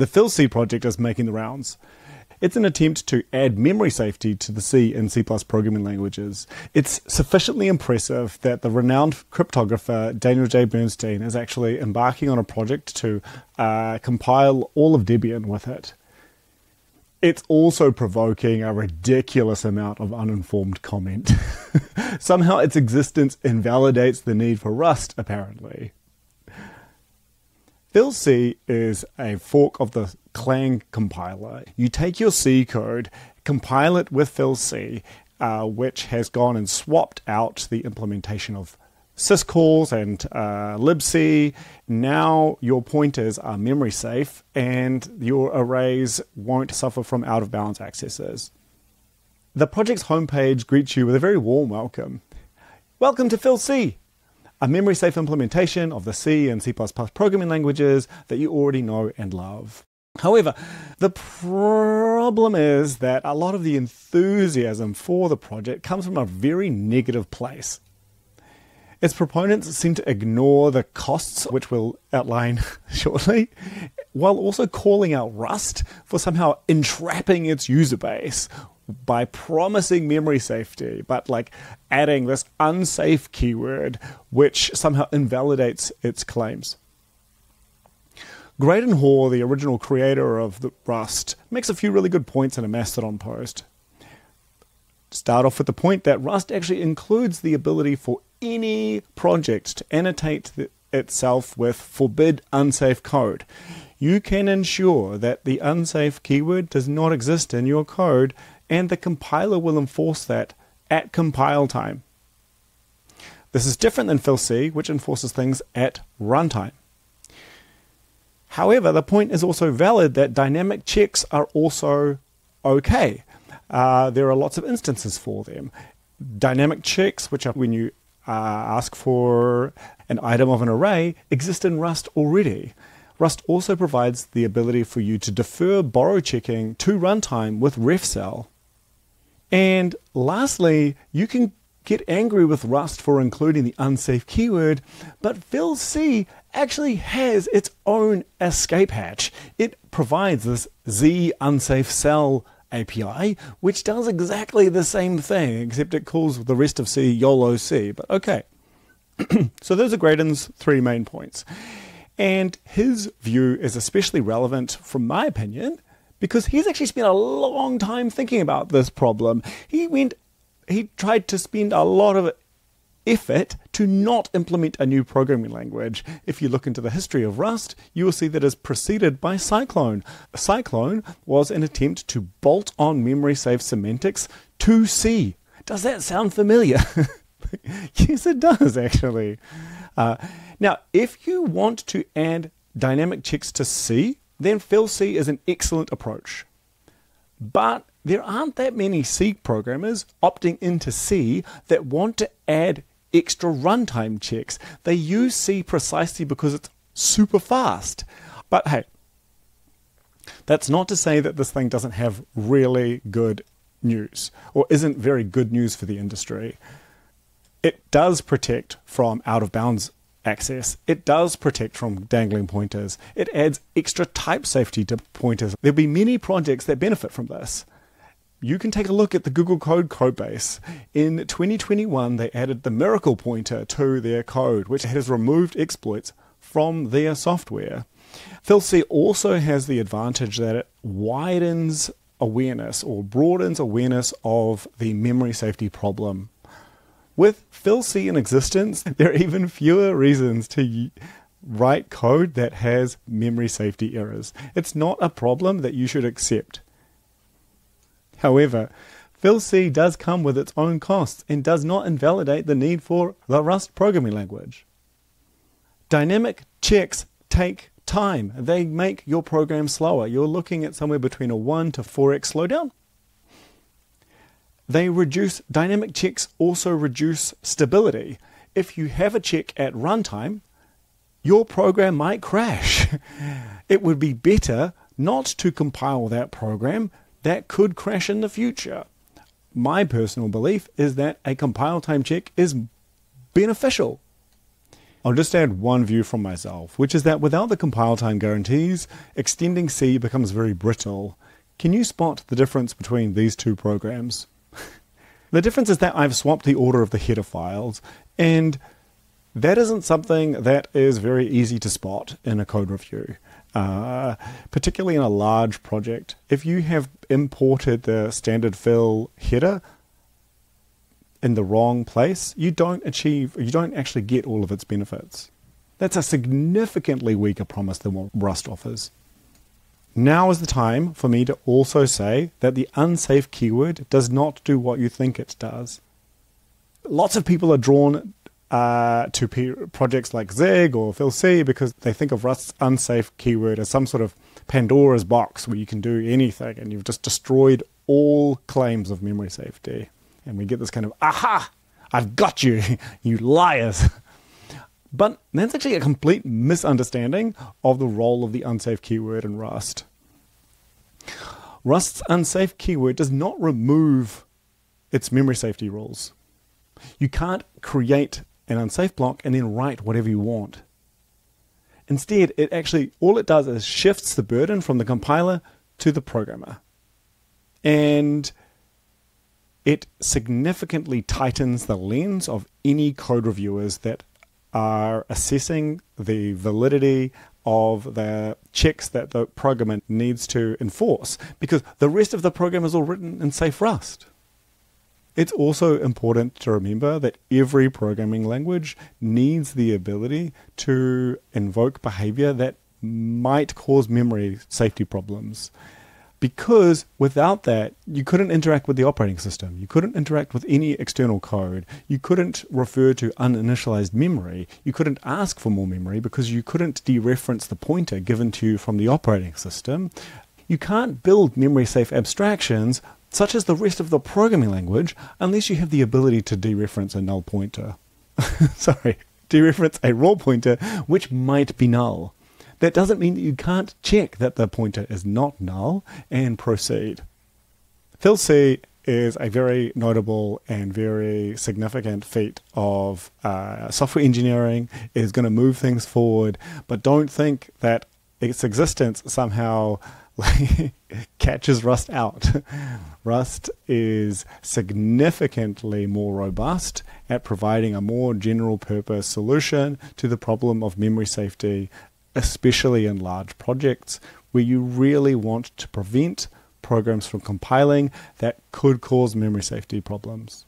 The Fil-C project is making the rounds. It's an attempt to add memory safety to the C and C++ programming languages. It's sufficiently impressive that the renowned cryptographer Daniel J. Bernstein is actually embarking on a project to compile all of Debian with it. It's also provoking a ridiculous amount of uninformed comment. Somehow its existence invalidates the need for Rust, apparently. Fil-C is a fork of the Clang compiler. You take your C code, compile it with Fil-C, which has gone and swapped out the implementation of syscalls and libc. Now your pointers are memory safe and your arrays won't suffer from out-of-bounds accesses. The project's homepage greets you with a very warm welcome. Welcome to Fil-C, a memory-safe implementation of the C and C++ programming languages that you already know and love. However, the problem is that a lot of the enthusiasm for the project comes from a very negative place. Its proponents seem to ignore the costs, which we'll outline shortly, while also calling out Rust for somehow entrapping its user base by promising memory safety, but like adding this unsafe keyword, which somehow invalidates its claims. Graydon Hoare, the original creator of Rust, makes a few really good points in a Mastodon post. Start off with the point that Rust actually includes the ability for any project to annotate itself with forbid unsafe code. You can ensure that the unsafe keyword does not exist in your code, and the compiler will enforce that at compile time. This is different than Fil-C, which enforces things at runtime. However, the point is also valid that dynamic checks are also okay. There are lots of instances for them. Dynamic checks, which are when you ask for an item of an array, exist in Rust already. Rust also provides the ability for you to defer borrow checking to runtime with RefCell. And lastly, you can get angry with Rust for including the unsafe keyword, but Fil-C actually has its own escape hatch. It provides this Z unsafe cell API, which does exactly the same thing, except it calls the rest of C YOLO C, but okay. So those are Graydon's three main points. And his view is especially relevant, from my opinion, because he's actually spent a long time thinking about this problem. He tried to spend a lot of effort to not implement a new programming language. If you look into the history of Rust, you will see that it's preceded by Cyclone. Cyclone was an attempt to bolt on memory-safe semantics to C. Does that sound familiar? Yes, it does, actually. Now, if you want to add dynamic checks to C, then Fil-C is an excellent approach. But there aren't that many C programmers opting into C that want to add extra runtime checks. They use C precisely because it's super fast. But hey, that's not to say that this thing doesn't have really good news, or isn't very good news for the industry. It does protect from out-of-bounds access. It does protect from dangling pointers. It adds extra type safety to pointers. There'll be many projects that benefit from this. You can take a look at the Google codebase. In 2021, they added the miracle pointer to their code, which has removed exploits from their software. Fil-C also has the advantage that it widens awareness, or broadens awareness, of the memory safety problem. With Fil-C in existence, there are even fewer reasons to write code that has memory safety errors. It's not a problem that you should accept. However, Fil-C does come with its own costs and does not invalidate the need for the Rust programming language. Dynamic checks take time. They make your program slower. You're looking at somewhere between a 1 to 4x slowdown. Dynamic checks also reduce stability. If you have a check at runtime, your program might crash. It would be better not to compile that program. That could crash in the future. My personal belief is that a compile time check is beneficial. I'll just add one view from myself, which is that without the compile time guarantees, extending C becomes very brittle. Can you spot the difference between these two programs? The difference is that I've swapped the order of the header files, and that isn't something that is very easy to spot in a code review, particularly in a large project. If you have imported the standard fil header in the wrong place, you don't actually get all of its benefits. That's a significantly weaker promise than what Rust offers. Now is the time for me to also say that the unsafe keyword does not do what you think it does. Lots of people are drawn to projects like Zig or Fil-C because they think of Rust's unsafe keyword as some sort of Pandora's box where you can do anything and you've just destroyed all claims of memory safety. And we get this kind of, aha, I've got you, you liars. But that's actually a complete misunderstanding of the role of the unsafe keyword in Rust. Rust's unsafe keyword does not remove its memory safety rules. You can't create an unsafe block and then write whatever you want. Instead, it actually, all it does is shifts the burden from the compiler to the programmer. And it significantly tightens the lens of any code reviewers that are assessing the validity of the checks that the programmer needs to enforce, because the rest of the program is all written in safe Rust. It's also important to remember that every programming language needs the ability to invoke behavior that might cause memory safety problems, because without that, you couldn't interact with the operating system. You couldn't interact with any external code. You couldn't refer to uninitialized memory. You couldn't ask for more memory because you couldn't dereference the pointer given to you from the operating system. You can't build memory-safe abstractions such as the rest of the programming language, unless you have the ability to dereference a null pointer. Sorry, dereference a raw pointer, which might be null. That doesn't mean that you can't check that the pointer is not null and proceed. Fil-C is a very notable and very significant feat of software engineering. It is going to move things forward, but don't think that its existence somehow catches Rust out. Rust is significantly more robust at providing a more general purpose solution to the problem of memory safety, especially in large projects where you really want to prevent programs from compiling that could cause memory safety problems.